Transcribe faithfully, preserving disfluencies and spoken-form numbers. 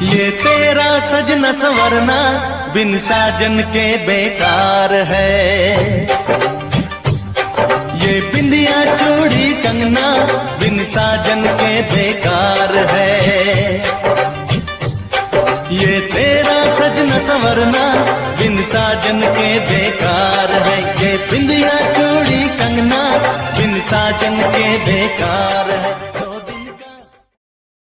ये तेरा सजना संवरना बिन साजन के बेकार है। ये बिंदिया चूड़ी कंगना बिन साजन के बेकार है। ये तेरा सजना संवरना बिन साजन के बेकार है। ये बिंदिया चूड़ी कंगना बिन साजन के बेकार है।